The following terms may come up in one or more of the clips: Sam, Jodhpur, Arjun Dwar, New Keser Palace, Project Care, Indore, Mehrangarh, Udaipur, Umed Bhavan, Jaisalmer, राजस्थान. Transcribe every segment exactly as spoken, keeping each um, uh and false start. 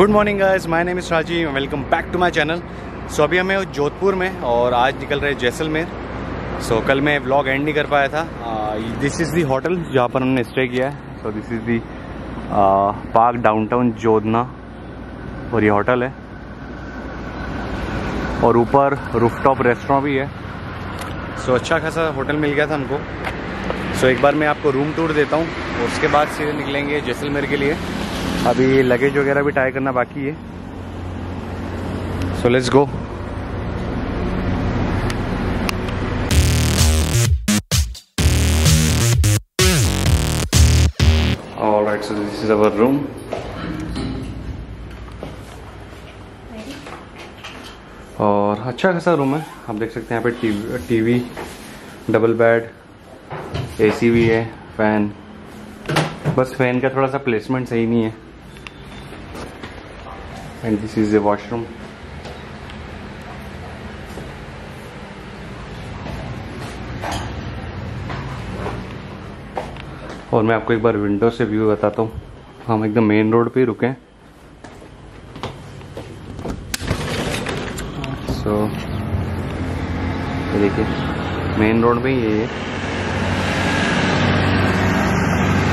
Good morning guys, my name is Raji, welcome back to my channel. So अभी हमें जोधपुर में और आज निकल रहे जैसलमेर। सो so, कल मैं व्लॉग एंड नहीं कर पाया था। दिस इज़ दी होटल जहाँ पर हमने स्टे किया है। So this is the park downtown Jodhana और ये होटल है और ऊपर रूफटॉप रेस्टोरेंट भी है। सो so, अच्छा खासा होटल मिल गया था हमको। सो so, एक बार मैं आपको रूम टूर देता हूँ, उसके बाद सीधे निकलेंगे जैसलमेर के लिए। अभी लगेज वगैरह भी टाई करना बाकी है। So let's go. Alright, so this is our room. और अच्छा खासा रूम है, आप देख सकते हैं। यहाँ पे TV, TV double bed, AC भी है, फैन। बस फैन का थोड़ा सा प्लेसमेंट सही नहीं है। And this is a washroom. और मैं आपको एक बार विंडो से व्यू बताता हूँ। हम एकदम मेन रोड पे रुके हैं। सो ये देखिए, मेन रोड पे ये है।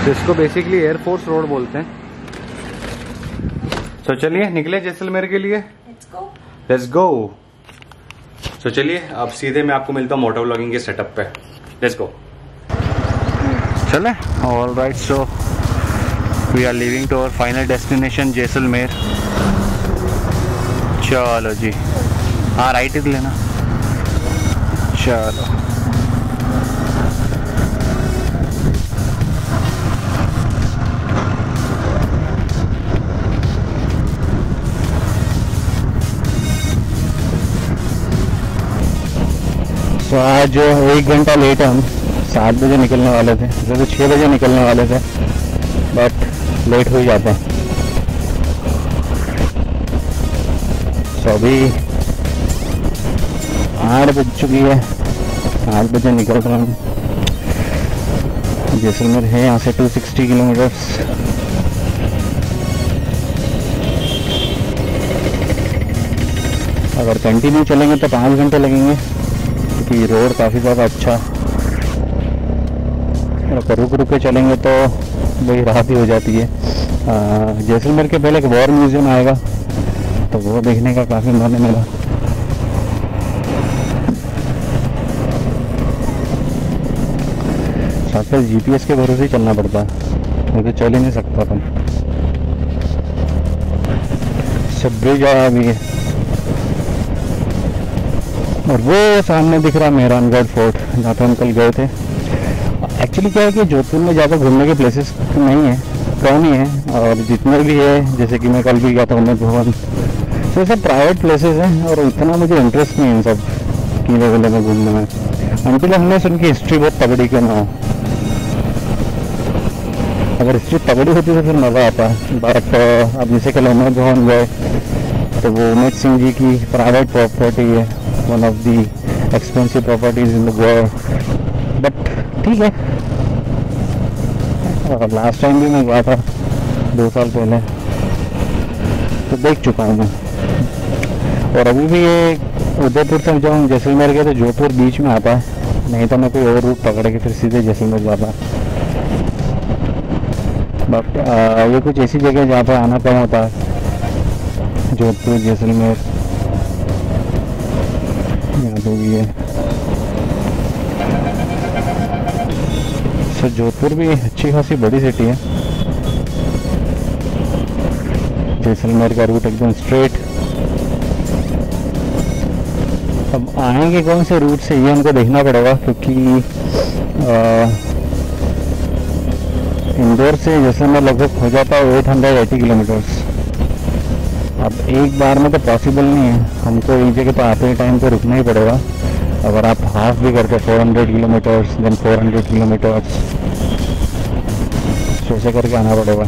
तो इसको बेसिकली एयरफोर्स रोड बोलते हैं। सो so, चलिए निकले जैसलमेर के लिए। Let's go. सो चलिए अब सीधे मैं आपको मिलता हूँ मोटो व्लॉगिंग के सेटअप पे। लेट्स गो, चले। All right, so we are living to our final destination Jaisalmer. चलो जी, हाँ राइट ही लेना। चलो तो so, आज एक घंटा लेट है। हम सात बजे निकलने वाले थे, जैसे छः बजे निकलने वाले थे, बट लेट हो जाता है। सो अभी आठ बज चुकी है, आठ बजे निकल रहा हूँ। जैसलमेर है यहाँ से दो सौ साठ किलोमीटर्स। अगर कंटिन्यू चलेंगे तो पाँच घंटे लगेंगे कि रोड काफ़ी ज़्यादा अच्छा। अगर रुक रुक के चलेंगे तो वही राहत ही हो जाती है। जैसलमेर के पहले एक वॉर म्यूजियम आएगा, तो वो देखने का काफ़ी मन है मेरा। आजकल जीपीएस के भरोसे ही चलना पड़ता है, मुझे चल ही नहीं सकता अपन। सब ब्रिज आया अभी है और वो सामने दिख रहा मेहरानगढ़ फोर्ट, जहाँ पे हम कल गए थे। एक्चुअली क्या है कि जोधपुर में ज़्यादा घूमने के प्लेसेस नहीं है, कम ही है। और जितने भी है, जैसे कि मैं कल भी गया था उमेद भवन, तो सब प्राइवेट प्लेसेस हैं और इतना मुझे इंटरेस्ट नहीं है इन सब कीले विले में घूमने में, अंटिल हमने सुन की हिस्ट्री बहुत तगड़ी के ना हो। अगर हिस्ट्री तगड़ी होती तो फिर मज़ा आता है, बट अब जैसे कल उमेद भवन गए तो वो उमेद सिंह जी की प्राइवेट प्रॉपर्टी है, one of the expensive properties in the world, but ठीक है। और लास्ट टाइम भी मैं गया था दो साल पहले, तो देख चुका हूँ मैं। और अभी भी ये उदयपुर से जब हम जैसलमेर गए तो जोधपुर बीच में आता है, नहीं तो मैं कोई और रूट पकड़ के फिर सीधे जैसलमेर जाता। बट ये कुछ ऐसी जगह जहाँ पर आना कम होता है, जोधपुर जैसलमेर भी है। सो जोधपुर भी अच्छी खासी बड़ी सिटी है। जैसलमेर का रूट एकदम स्ट्रेट। अब आएंगे कौन से रूट से ये हमको देखना पड़ेगा, क्योंकि इंदौर से जैसलमेर लगभग हो जाता है आठ सौ अस्सी किलोमीटर्स। अब एक बार में तो पॉसिबल नहीं है, हमको एक जगह पर आते टाइम तो रुकना ही पड़ेगा। अगर आप हाफ भी करते चार सौ किलोमीटर्स, देन चार सौ किलोमीटर्स, ऐसे करके आना पड़ेगा।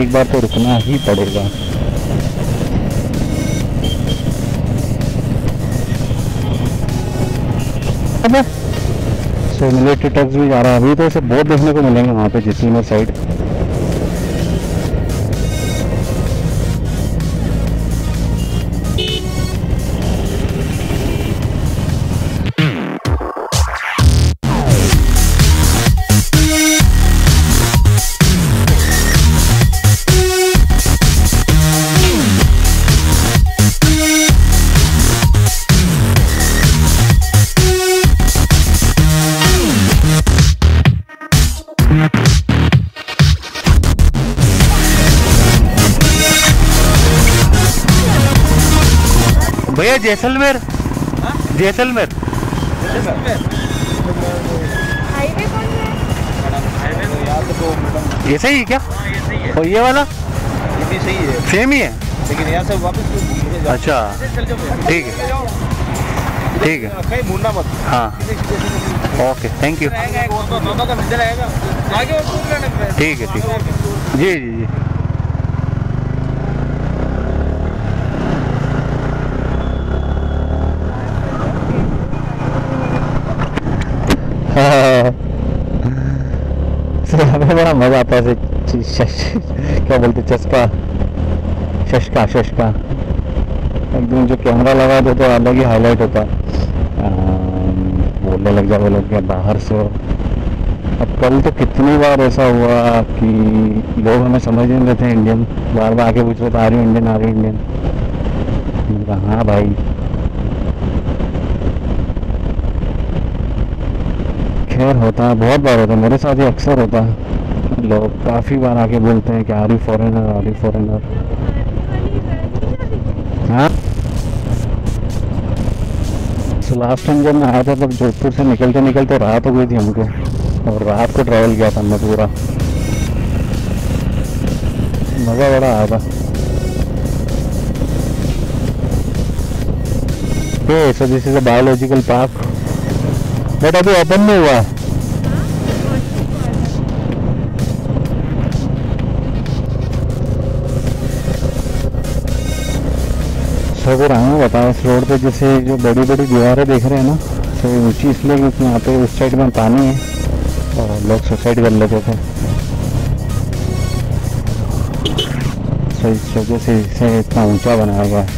एक बार तो रुकना ही पड़ेगा। अब सो मिलिट्री ट्रक्स भी जा रहा है अभी, तो ऐसे बहुत देखने को मिलेंगे वहाँ पे जैसलमेर साइड। भैया जैसलमेर जैसलमेर हाईवे कौन है? ये सही है क्या? और ये वाला ये भी सही है, सेम ही है, लेकिन यहाँ से वापस। अच्छा ठीक है ठीक है, कहीं भूलना मत। हाँ ओके थैंक यू, ठीक है ठीक है जी जी जी। बड़ा मजा आता है, क्या बोलते चस्का शशका शशका एकदम। जो कैमरा लगा दो तो अलग ही हाईलाइट होता। बोलने लग जाओ लोग क्या बाहर से। अब कल तो कितनी बार ऐसा हुआ कि लोग हमें समझ नहीं रहे थे इंडियन, बार बार आके पूछ रहे थे आ रही इंडियन आ रही इंडियन। हाँ भाई खैर होता है, बहुत बार होता है, मेरे साथ ही अक्सर होता है। लोग काफ़ी बार आके बोलते हैं कि are you foreigner are you foreigner. हाँ सो लास्ट टाइम जब मैं आया था तब जोधपुर से निकलते निकलते रात हो गई थी हमको, और रात को ट्रैवल किया था हमने पूरा। मज़ा बड़ा आया था। ये so this is a biological park but अभी ओपन नहीं हुआ है। अगर आना बताओ इस रोड पे जैसे जो बड़ी बड़ी दीवारें देख रहे हैं ना, तो ऊँची इसलिए क्योंकि यहाँ पे उस साइड में पानी है और लोग सुसाइड कर लेते थे, तो इस वजह से इसे इतना ऊंचा बनाया गया है।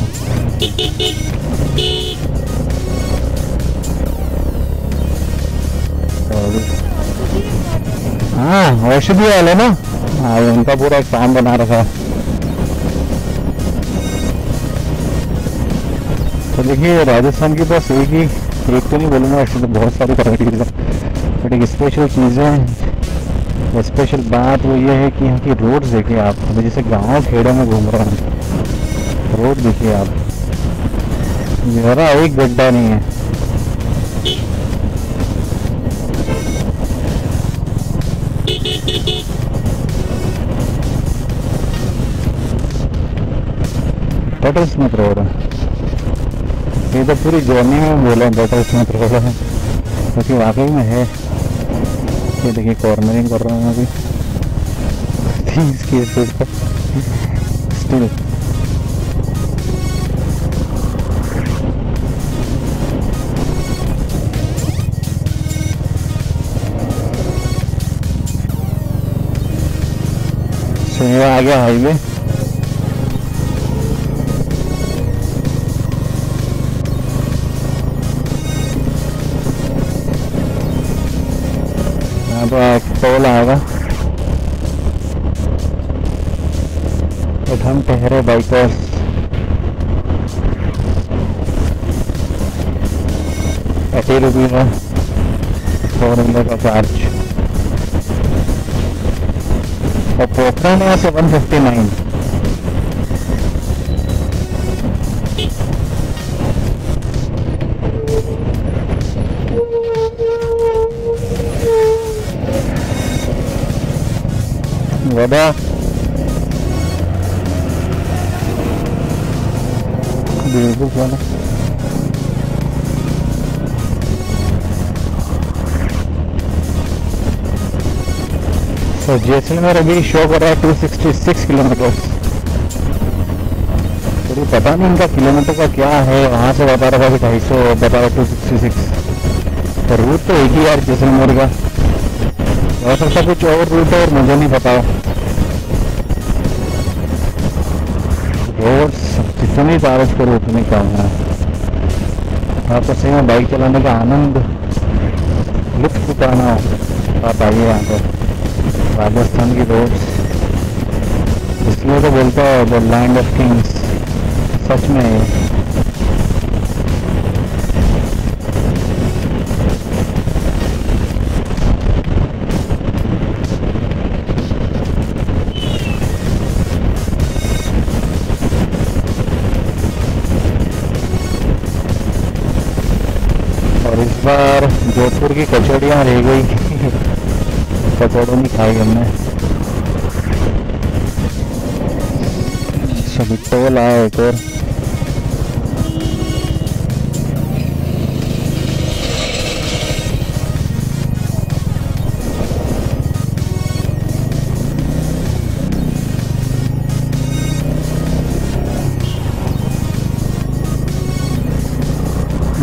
हाँ वैसे भी वाले ना, हाँ उनका पूरा एक फार्म बना रखा है। तो देखिए राजस्थान के पास एक ही एक तो नहीं बोलूँगा, ऐसे तो बहुत सारी वैराइटीज है, बट एक स्पेशल चीज़ें स्पेशल बात वो ये है कि यहाँ की रोड्स देखिए आप। तो जैसे गांव खेड़ों में घूम रहा हूँ, रोड देखिए आप, मेरा एक गड्ढा नहीं है। टटल्स मत रो रहा, ये तो पूरी जर्नी में बोला बेटा इसमें प्रॉब्लम है, क्योंकि वाकई में है। ये देखिए कॉर्नरिंग कर रहा हूँ अभी तीस की स्पीड पर स्टिल। सो ये आ गया हाईवे। एक टोल आएगा तो हम ठहरे बाइकर्स। अस्सी रुपीज है फोर हंड्रेड का चार्ज, और पोखरा में सेवन फिफ्टी नाइन बाबा। वाला सो जैसलमेर अभी शो कर रहा है टू सिक्सटी सिक्स किलोमीटर। तो पता नहीं इनका किलोमीटर का क्या है, वहाँ से बता रहा था ढाई सौ बता रहा टू सिक्सटी सिक्स। तो रूट तो एक ही यार जैसलमेर का, हो सकता कुछ और रूट है और मुझे नहीं पता। रोड कितनी बारिश करो उतनी कम है। आपको सही में बाइक चलाने का आनंद लुत्फ उठाना आप आइए यहाँ पर। राजस्थान की रोड इसलिए तो बोलता है द लैंड ऑफ किंग्स, सच में। बार जोधपुर की कचौड़ियाँ रह गई, कचौड़ी नहीं खाई हमने। सभी टोल आया एक और।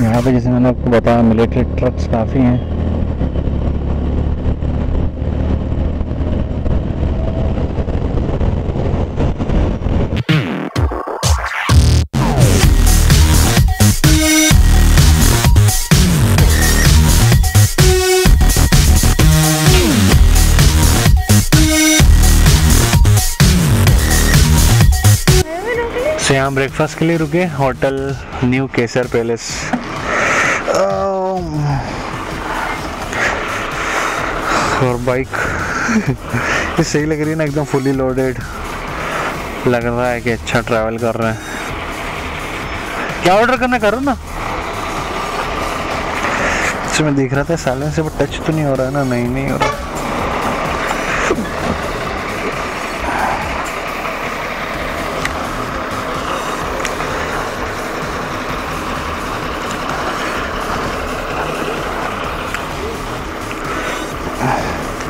यहाँ पे जैसे मैंने आपको बताया मिलिट्री ट्रक्स काफ़ी हैं। से हम ब्रेकफास्ट के लिए रुके होटल न्यू केसर पैलेस। और बाइक ये सही लग रही है ना, एकदम फुली लोडेड लग रहा है कि अच्छा ट्रैवल कर रहे हैं। क्या ऑर्डर करना करो ना, इससे मैं देख रहा था साइलेंस से, बट टच तो नहीं हो रहा है ना। नहीं नहीं हो रहा।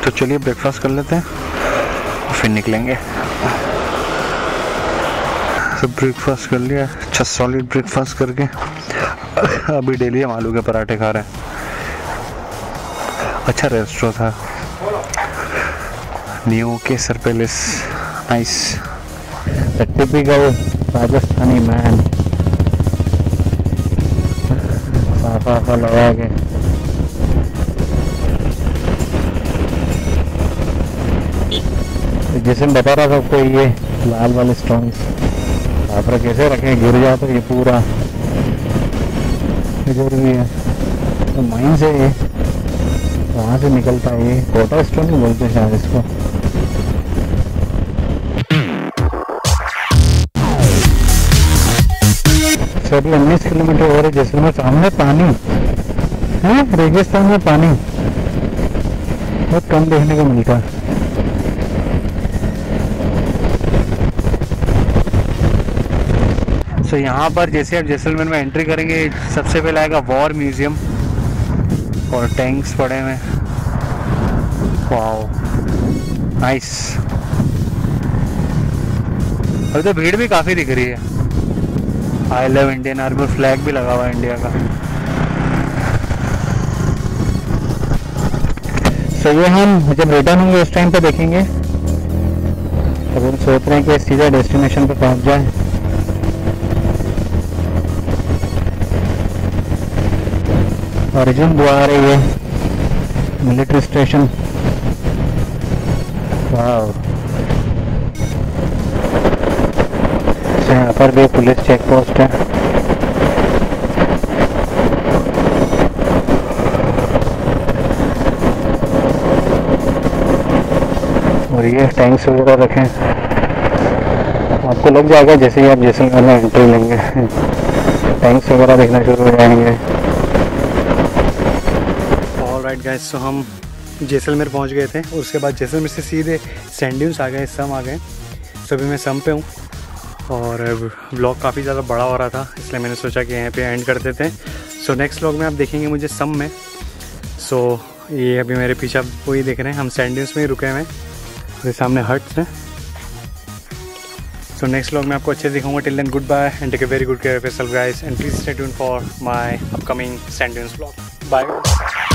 तो चलिए ब्रेकफास्ट कर लेते हैं और फिर निकलेंगे। तो ब्रेकफास्ट कर लिया, अच्छा सॉलिड ब्रेकफास्ट करके अभी डेली हम आलू के पराठे खा रहे हैं। अच्छा रेस्टोरेंट था new Kesar palace, nice. The typical Rajasthani man साफा लगा के। जैसे मैं बता रहा था आपको, ये लाल वाले स्टोन्स आप कैसे रखें, गिर जाते ये पूरा भी है तो माइन से ये वहाँ से निकलता है। ये कोटा स्टोन ही बोलते हैं शायद इसको। सभी उन्नीस किलोमीटर हो रहे जैसलमेर। सामने पानी है, रेगिस्तान में पानी बहुत कम देखने को मिलता है। तो so, यहाँ पर जैसे आप जैसलमेर में एंट्री करेंगे सबसे पहले आएगा वॉर म्यूजियम और टैंक्स पड़े हुए। Wow nice. अभी तो भीड़ भी काफ़ी दिख रही है। I love Indian army flag भी लगा हुआ है इंडिया का। सो so, ये हम जब रिटर्न होंगे उस टाइम पे देखेंगे। तो हम सोच रहे हैं कि सीधा डेस्टिनेशन पे पहुँच जाए। अर्जुन द्वार है ये मिलिट्री स्टेशन। वाह, यहाँ पर भी पुलिस चेक पोस्ट है। और ये टैंक्स वगैरह रखें, आपको लग जाएगा जैसे ही आप जैसलमेर में एंट्री लेंगे टैंक्स वगैरह देखना शुरू हो जाएंगे। गाइस तो हम जैसलमेर पहुंच गए थे और उसके बाद जैसलमेर से सीधे सैंड ड्यून्स आ गए, सम आ गए। सो अभी मैं सम पे हूँ और व्लॉग काफ़ी ज़्यादा बड़ा हो रहा था, इसलिए मैंने सोचा कि यहाँ पे एंड कर देते हैं। सो नेक्स्ट व्लॉग में आप देखेंगे मुझे सम में। सो so, ये अभी मेरे पीछे वो ही देख रहे हैं, हम सैंड ड्यून्स में ही रुके हुए हैं। मेरे सामने हट्स हैं। सो नेक्स्ट व्लॉग में आपको अच्छे से दिखाऊंगा। Till then good bye and take a very good care of yourself guys and please stay tuned for my upcoming sand dunes vlog. Bye.